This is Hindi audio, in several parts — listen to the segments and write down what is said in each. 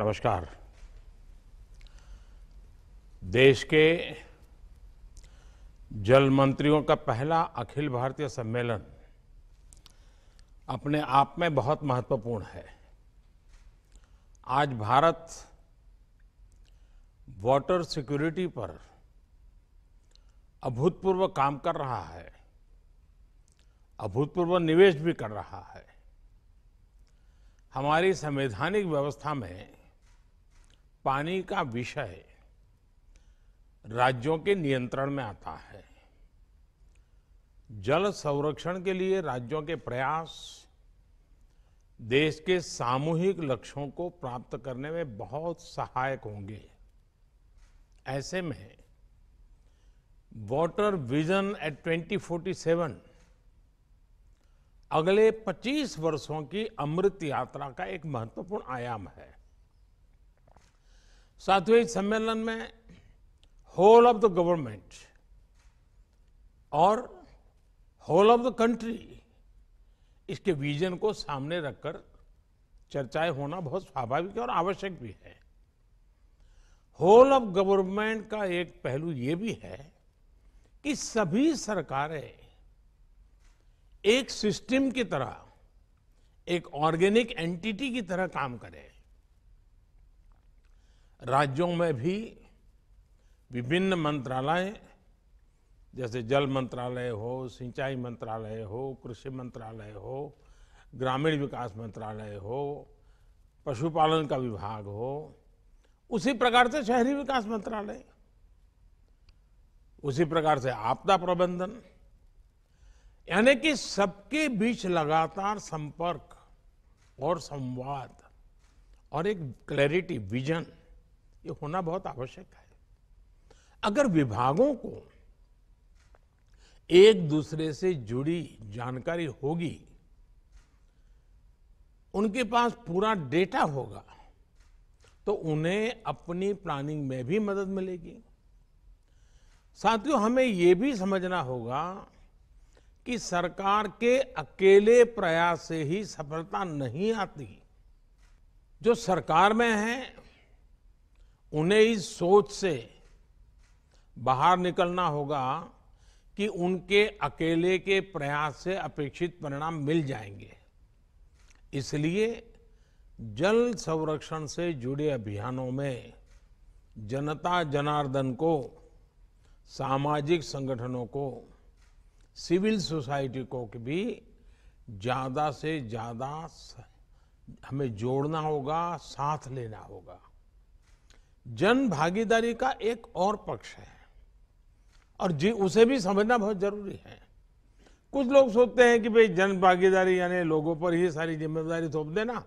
नमस्कार। देश के जल मंत्रियों का पहला अखिल भारतीय सम्मेलन अपने आप में बहुत महत्वपूर्ण है। आज भारत वाटर सिक्योरिटी पर अभूतपूर्व काम कर रहा है, अभूतपूर्व निवेश भी कर रहा है। हमारी संवैधानिक व्यवस्था में पानी का विषय राज्यों के नियंत्रण में आता है। जल संरक्षण के लिए राज्यों के प्रयास देश के सामूहिक लक्ष्यों को प्राप्त करने में बहुत सहायक होंगे। ऐसे में वाटर विजन एट 2047 अगले 25 वर्षों की अमृत यात्रा का एक महत्वपूर्ण आयाम है। सातवें सम्मेलन में होल ऑफ द गवर्नमेंट और होल ऑफ द कंट्री इसके विजन को सामने रखकर चर्चाएं होना बहुत स्वाभाविक और आवश्यक भी है। होल ऑफ गवर्नमेंट का एक पहलू ये भी है कि सभी सरकारें एक सिस्टम की तरह, एक ऑर्गेनिक एंटिटी की तरह काम करें। राज्यों में भी विभिन्न मंत्रालय जैसे जल मंत्रालय हो, सिंचाई मंत्रालय हो, कृषि मंत्रालय हो, ग्रामीण विकास मंत्रालय हो, पशुपालन का विभाग हो, उसी प्रकार से शहरी विकास मंत्रालय, उसी प्रकार से आपदा प्रबंधन, यानी कि सबके बीच लगातार संपर्क और संवाद और एक क्लैरिटी विजन ये होना बहुत आवश्यक है। अगर विभागों को एक दूसरे से जुड़ी जानकारी होगी, उनके पास पूरा डेटा होगा, तो उन्हें अपनी प्लानिंग में भी मदद मिलेगी। साथियों, हमें ये भी समझना होगा कि सरकार के अकेले प्रयास से ही सफलता नहीं आती। जो सरकार में हैं उन्हें इस सोच से बाहर निकलना होगा कि उनके अकेले के प्रयास से अपेक्षित परिणाम मिल जाएंगे। इसलिए जल संरक्षण से जुड़े अभियानों में जनता जनार्दन को, सामाजिक संगठनों को, सिविल सोसाइटी को भी ज़्यादा से ज़्यादा हमें जोड़ना होगा, साथ लेना होगा। जन भागीदारी का एक और पक्ष है और उसे भी समझना बहुत ज़रूरी है। कुछ लोग सोचते हैं कि भाई जन भागीदारी यानी लोगों पर ही सारी जिम्मेदारी थोप देना,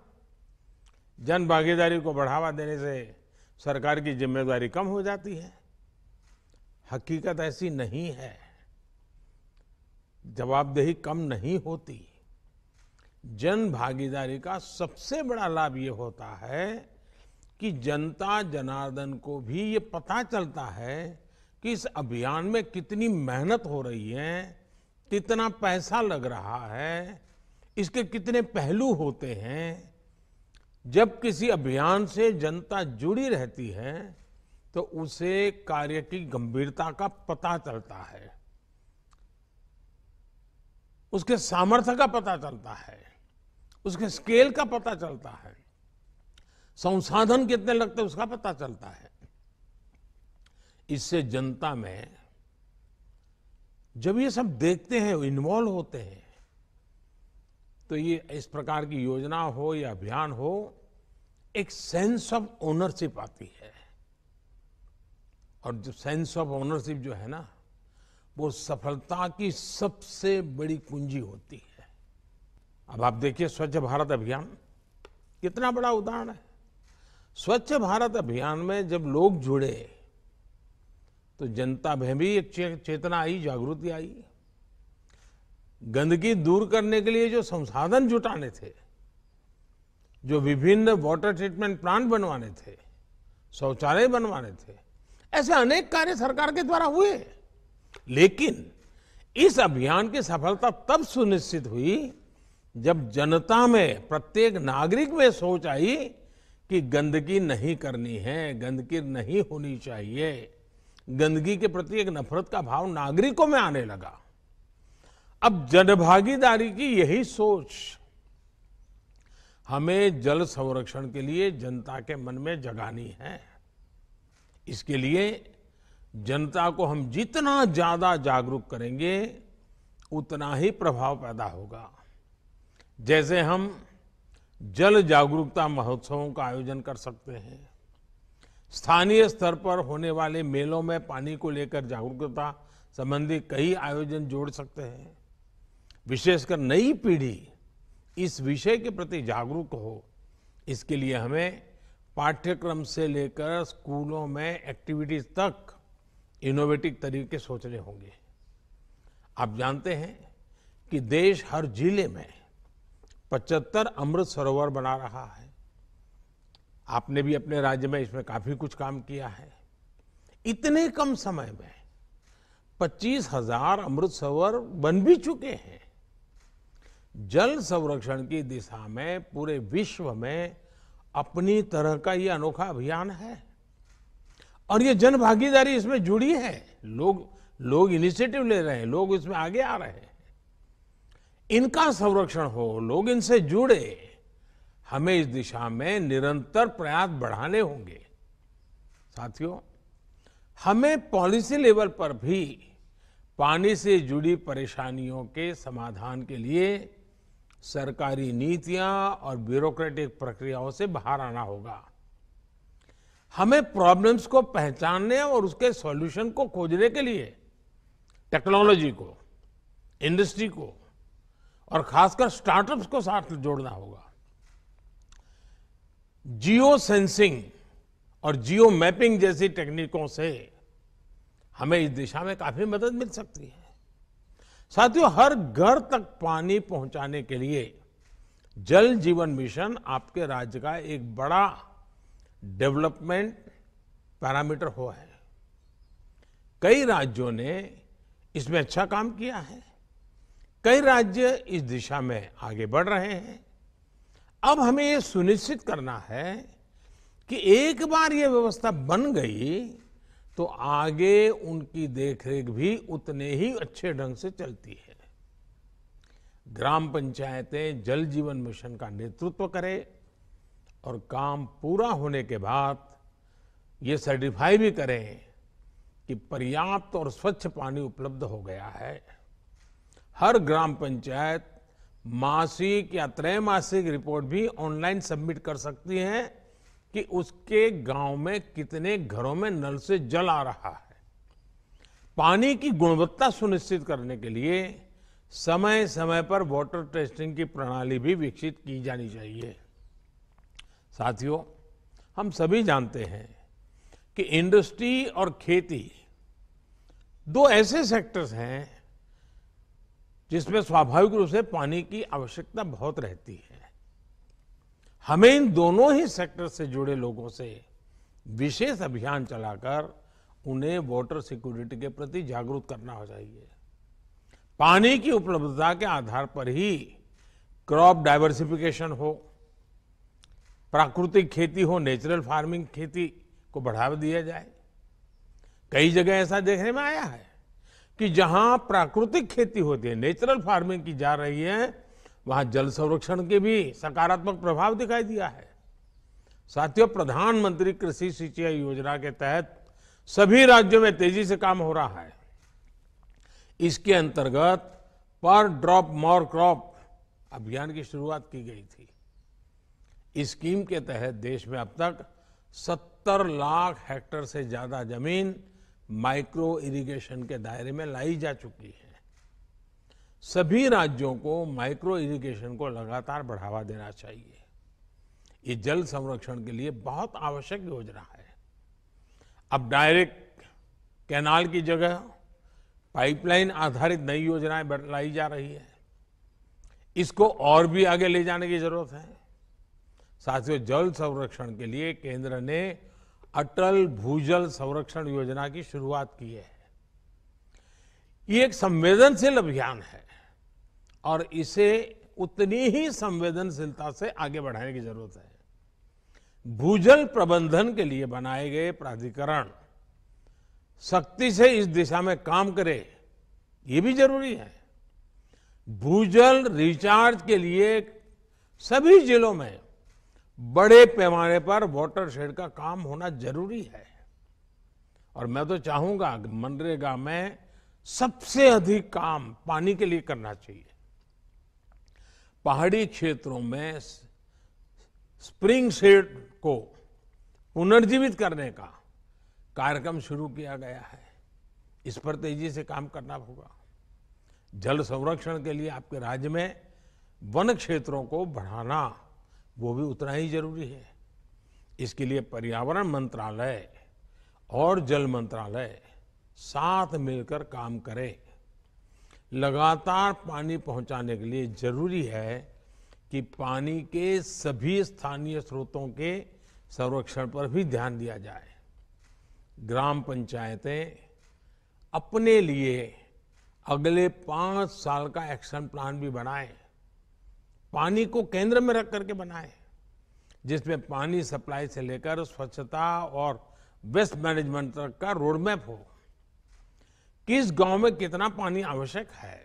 जन भागीदारी को बढ़ावा देने से सरकार की जिम्मेदारी कम हो जाती है। हकीकत ऐसी नहीं है, जवाबदेही कम नहीं होती। जन भागीदारी का सबसे बड़ा लाभ ये होता है कि जनता जनार्दन को भी ये पता चलता है कि इस अभियान में कितनी मेहनत हो रही है, कितना पैसा लग रहा है, इसके कितने पहलू होते हैं। जब किसी अभियान से जनता जुड़ी रहती है तो उसे कार्य की गंभीरता का पता चलता है, उसके सामर्थ्य का पता चलता है, उसके स्केल का पता चलता है, संसाधन कितने लगते हैं उसका पता चलता है। इससे जनता में जब ये सब देखते हैं, इन्वॉल्व होते हैं, तो ये इस प्रकार की योजना हो या अभियान हो, एक सेंस ऑफ ओनरशिप आती है। और जो सेंस ऑफ ओनरशिप जो है ना, वो सफलता की सबसे बड़ी कुंजी होती है। अब आप देखिए स्वच्छ भारत अभियान कितना बड़ा उदाहरण है। स्वच्छ भारत अभियान में जब लोग जुड़े तो जनता में भी एक चेतना आई, जागृति आई। गंदगी दूर करने के लिए जो संसाधन जुटाने थे, जो विभिन्न वाटर ट्रीटमेंट प्लांट बनवाने थे, शौचालय बनवाने थे, ऐसे अनेक कार्य सरकार के द्वारा हुए। लेकिन इस अभियान की सफलता तब सुनिश्चित हुई जब जनता में, प्रत्येक नागरिक में सोच आई कि गंदगी नहीं करनी है, गंदगी नहीं होनी चाहिए। गंदगी के प्रति एक नफरत का भाव नागरिकों में आने लगा। अब जनभागीदारी की यही सोच हमें जल संरक्षण के लिए जनता के मन में जगानी है। इसके लिए जनता को हम जितना ज्यादा जागरूक करेंगे उतना ही प्रभाव पैदा होगा। जैसे हम जल जागरूकता महोत्सवों का आयोजन कर सकते हैं, स्थानीय स्तर पर होने वाले मेलों में पानी को लेकर जागरूकता संबंधी कई आयोजन जोड़ सकते हैं। विशेषकर नई पीढ़ी इस विषय के प्रति जागरूक हो, इसके लिए हमें पाठ्यक्रम से लेकर स्कूलों में एक्टिविटीज तक इनोवेटिव तरीके सोचने होंगे। आप जानते हैं कि देश हर जिले में 75 अमृत सरोवर बना रहा है। आपने भी अपने राज्य में इसमें काफी कुछ काम किया है। इतने कम समय में 25,000 अमृत सरोवर बन भी चुके हैं। जल संरक्षण की दिशा में पूरे विश्व में अपनी तरह का ये अनोखा अभियान है और ये जन भागीदारी इसमें जुड़ी है। लोग इनिशिएटिव ले रहे हैं, लोग इसमें आगे आ रहे हैं। इनका संरक्षण हो, लोग इनसे जुड़े, हमें इस दिशा में निरंतर प्रयास बढ़ाने होंगे। साथियों, हमें पॉलिसी लेवल पर भी पानी से जुड़ी परेशानियों के समाधान के लिए सरकारी नीतियां और ब्यूरोक्रेटिक प्रक्रियाओं से बाहर आना होगा। हमें प्रॉब्लम्स को पहचानने और उसके सॉल्यूशन को खोजने के लिए टेक्नोलॉजी को, इंडस्ट्री को और खासकर स्टार्टअप्स को साथ जोड़ना होगा। जियो सेंसिंग और जियो मैपिंग जैसी टेक्निकों से हमें इस दिशा में काफी मदद मिल सकती है। साथियों, हर घर तक पानी पहुंचाने के लिए जल जीवन मिशन आपके राज्य का एक बड़ा डेवलपमेंट पैरामीटर हुआ है। कई राज्यों ने इसमें अच्छा काम किया है, कई राज्य इस दिशा में आगे बढ़ रहे हैं। अब हमें ये सुनिश्चित करना है कि एक बार ये व्यवस्था बन गई तो आगे उनकी देखरेख भी उतने ही अच्छे ढंग से चलती है। ग्राम पंचायतें जल जीवन मिशन का नेतृत्व करें और काम पूरा होने के बाद ये सर्टिफाई भी करें कि पर्याप्त और स्वच्छ पानी उपलब्ध हो गया है। हर ग्राम पंचायत मासिक या त्रैमासिक रिपोर्ट भी ऑनलाइन सबमिट कर सकती है कि उसके गांव में कितने घरों में नल से जल आ रहा है। पानी की गुणवत्ता सुनिश्चित करने के लिए समय समय पर वाटर टेस्टिंग की प्रणाली भी विकसित की जानी चाहिए। साथियों, हम सभी जानते हैं कि इंडस्ट्री और खेती दो ऐसे सेक्टर्स हैं जिसमें स्वाभाविक रूप से पानी की आवश्यकता बहुत रहती है। हमें इन दोनों ही सेक्टर से जुड़े लोगों से विशेष अभियान चलाकर उन्हें वाटर सिक्योरिटी के प्रति जागरूक करना हो चाहिए। पानी की उपलब्धता के आधार पर ही क्रॉप डाइवर्सिफिकेशन हो, प्राकृतिक खेती हो, नेचुरल फार्मिंग खेती को बढ़ावा दिया जाए। कई जगह ऐसा देखने में आया है कि जहां प्राकृतिक खेती होती है, नेचुरल फार्मिंग की जा रही है, वहां जल संरक्षण के भी सकारात्मक प्रभाव दिखाई दिया है। साथियों, प्रधानमंत्री कृषि सिंचाई योजना के तहत सभी राज्यों में तेजी से काम हो रहा है। इसके अंतर्गत पर ड्रॉप मोर क्रॉप अभियान की शुरुआत की गई थी। इस स्कीम के तहत देश में अब तक 70 लाख हेक्टेयर से ज्यादा जमीन माइक्रो इरिगेशन के दायरे में लाई जा चुकी है। सभी राज्यों को माइक्रो इरिगेशन को लगातार बढ़ावा देना चाहिए। ये जल संरक्षण के लिए बहुत आवश्यक योजना है। अब डायरेक्ट कैनाल की जगह पाइपलाइन आधारित नई योजनाएं लाई जा रही है। इसको और भी आगे ले जाने की जरूरत है। साथियों, जल संरक्षण के लिए केंद्र ने अटल भूजल संरक्षण योजना की शुरुआत की है। ये एक संवेदनशील अभियान है और इसे उतनी ही संवेदनशीलता से आगे बढ़ाने की जरूरत है। भूजल प्रबंधन के लिए बनाए गए प्राधिकरण सख्ती से इस दिशा में काम करे, ये भी जरूरी है। भूजल रिचार्ज के लिए सभी जिलों में बड़े पैमाने पर वाटर शेड का काम होना जरूरी है। और मैं तो चाहूंगा कि मनरेगा में सबसे अधिक काम पानी के लिए करना चाहिए। पहाड़ी क्षेत्रों में स्प्रिंग शेड को पुनर्जीवित करने का कार्यक्रम शुरू किया गया है, इस पर तेजी से काम करना होगा। जल संरक्षण के लिए आपके राज्य में वन क्षेत्रों को बढ़ाना, वो भी उतना ही जरूरी है। इसके लिए पर्यावरण मंत्रालय और जल मंत्रालय साथ मिलकर काम करें। लगातार पानी पहुंचाने के लिए जरूरी है कि पानी के सभी स्थानीय स्रोतों के संरक्षण पर भी ध्यान दिया जाए। ग्राम पंचायतें अपने लिए अगले 5 साल का एक्शन प्लान भी बनाएं, पानी को केंद्र में रख करके बनाएं, जिसमें पानी सप्लाई से लेकर स्वच्छता और वेस्ट मैनेजमेंट तक का रोड मैप हो। किस गांव में कितना पानी आवश्यक है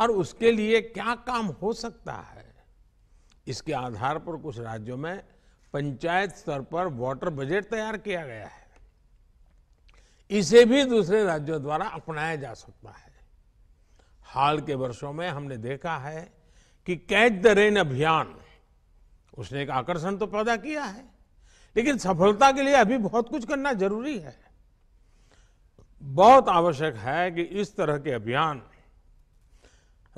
और उसके लिए क्या काम हो सकता है, इसके आधार पर कुछ राज्यों में पंचायत स्तर पर वाटर बजट तैयार किया गया है। इसे भी दूसरे राज्यों द्वारा अपनाया जा सकता है। हाल के वर्षों में हमने देखा है कि कैच द रेन अभियान, उसने एक आकर्षण तो पैदा किया है, लेकिन सफलता के लिए अभी बहुत कुछ करना जरूरी है। बहुत आवश्यक है कि इस तरह के अभियान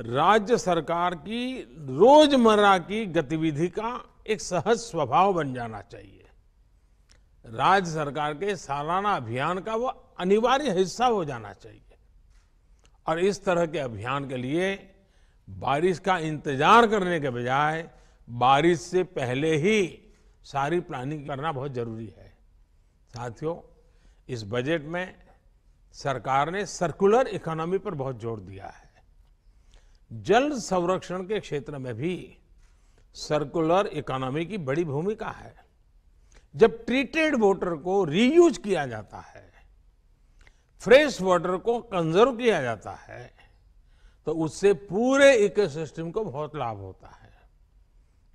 राज्य सरकार की रोजमर्रा की गतिविधि का एक सहज स्वभाव बन जाना चाहिए। राज्य सरकार के सालाना अभियान का वो अनिवार्य हिस्सा हो जाना चाहिए। और इस तरह के अभियान के लिए बारिश का इंतजार करने के बजाय बारिश से पहले ही सारी प्लानिंग करना बहुत जरूरी है। साथियों, इस बजट में सरकार ने सर्कुलर इकोनॉमी पर बहुत जोर दिया है। जल संरक्षण के क्षेत्र में भी सर्कुलर इकोनॉमी की बड़ी भूमिका है। जब ट्रीटेड वाटर को रीयूज किया जाता है, फ्रेश वाटर को कंजर्व किया जाता है, तो उससे पूरे इकोसिस्टम को बहुत लाभ होता है।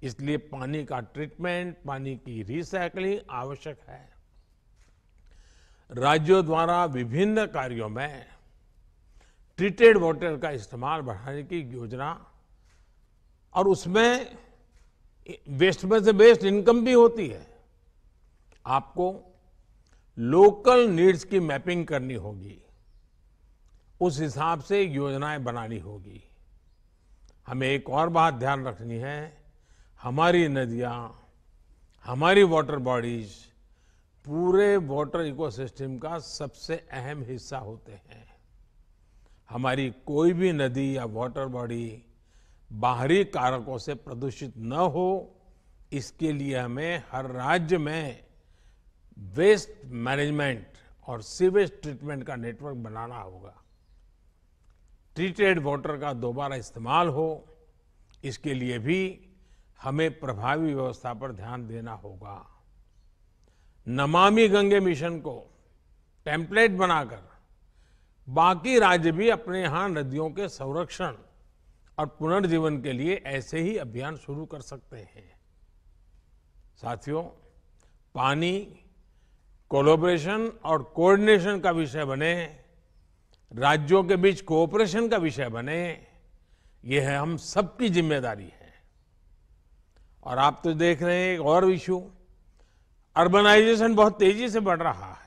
इसलिए पानी का ट्रीटमेंट, पानी की रिसाइक्लिंग आवश्यक है। राज्यों द्वारा विभिन्न कार्यों में ट्रीटेड वाटर का इस्तेमाल बढ़ाने की योजना, और उसमें वेस्ट में से बेस्ट इनकम भी होती है। आपको लोकल नीड्स की मैपिंग करनी होगी, उस हिसाब से योजनाएं बनानी होगी। हमें एक और बात ध्यान रखनी है, हमारी नदियां, हमारी वाटर बॉडीज पूरे वाटर इकोसिस्टम का सबसे अहम हिस्सा होते हैं। हमारी कोई भी नदी या वाटर बॉडी बाहरी कारकों से प्रदूषित न हो, इसके लिए हमें हर राज्य में वेस्ट मैनेजमेंट और सीवेज ट्रीटमेंट का नेटवर्क बनाना होगा। ट्रीटेड वाटर का दोबारा इस्तेमाल हो, इसके लिए भी हमें प्रभावी व्यवस्था पर ध्यान देना होगा। नमामि गंगे मिशन को टेम्पलेट बनाकर बाकी राज्य भी अपने यहाँ नदियों के संरक्षण और पुनर्जीवन के लिए ऐसे ही अभियान शुरू कर सकते हैं। साथियों, पानी कोलैबोरेशन और कोऑर्डिनेशन का विषय बने, राज्यों के बीच कोऑपरेशन का विषय बने, यह है हम सबकी जिम्मेदारी है। और आप तो देख रहे हैं एक और इशू, अर्बनाइजेशन बहुत तेजी से बढ़ रहा है।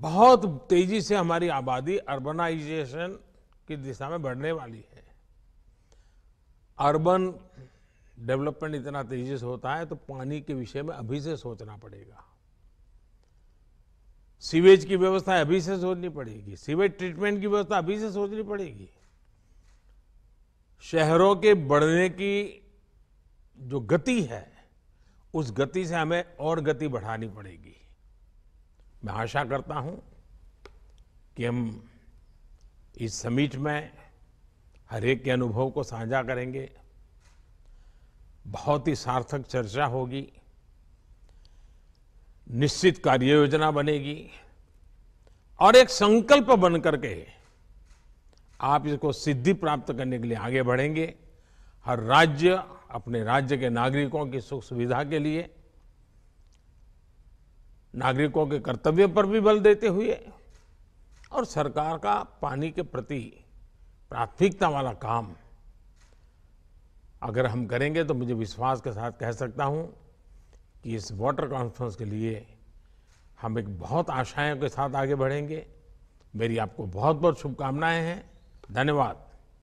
बहुत तेजी से हमारी आबादी अर्बनाइजेशन की दिशा में बढ़ने वाली है। अर्बन डेवलपमेंट इतना तेजी से होता है तो पानी के विषय में अभी से सोचना पड़ेगा। सीवेज की व्यवस्था अभी से सोचनी पड़ेगी, सीवेज ट्रीटमेंट की व्यवस्था अभी से सोचनी पड़ेगी। शहरों के बढ़ने की जो गति है, उस गति से हमें और गति बढ़ानी पड़ेगी। मैं आशा करता हूं कि हम इस समिट में हर एक के अनुभव को साझा करेंगे। बहुत ही सार्थक चर्चा होगी, निश्चित कार्य योजना बनेगी और एक संकल्प बनकर के आप इसको सिद्धि प्राप्त करने के लिए आगे बढ़ेंगे। हर राज्य अपने राज्य के नागरिकों की सुख सुविधा के लिए, नागरिकों के कर्तव्य पर भी बल देते हुए और सरकार का पानी के प्रति प्राथमिकता वाला काम अगर हम करेंगे तो मुझे विश्वास के साथ कह सकता हूं कि इस वाटर कॉन्फ्रेंस के लिए हम एक बहुत आशाओं के साथ आगे बढ़ेंगे। मेरी आपको बहुत बहुत शुभकामनाएं हैं। धन्यवाद।